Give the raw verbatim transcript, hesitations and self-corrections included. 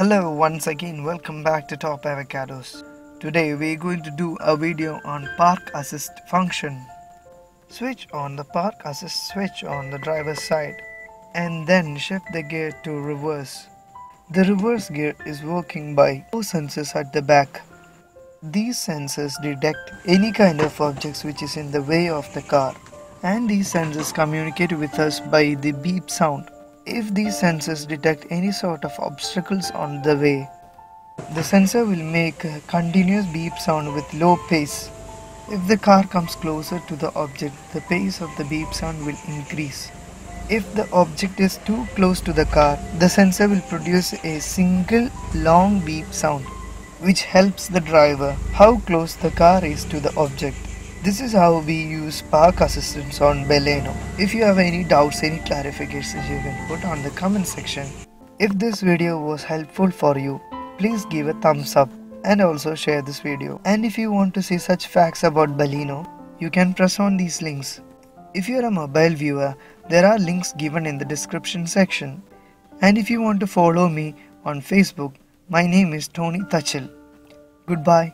Hello once again, welcome back to Top Avocados. Today we are going to do a video on Park Assist function. Switch on the Park Assist switch on the driver's side and then shift the gear to reverse. The reverse gear is working by four sensors at the back. These sensors detect any kind of objects which is in the way of the car, and these sensors communicate with us by the beep sound. If these sensors detect any sort of obstacles on the way, the sensor will make a continuous beep sound with low pace. If the car comes closer to the object, the pace of the beep sound will increase. If the object is too close to the car, the sensor will produce a single long beep sound, which helps the driver how close the car is to the object. This is how we use Park Assist on Baleno. If you have any doubts, any clarifications, you can put on the comment section. If this video was helpful for you, please give a thumbs up and also share this video. And if you want to see such facts about Baleno, you can press on these links. If you are a mobile viewer, there are links given in the description section. And if you want to follow me on Facebook, my name is Tony Tachil. Goodbye.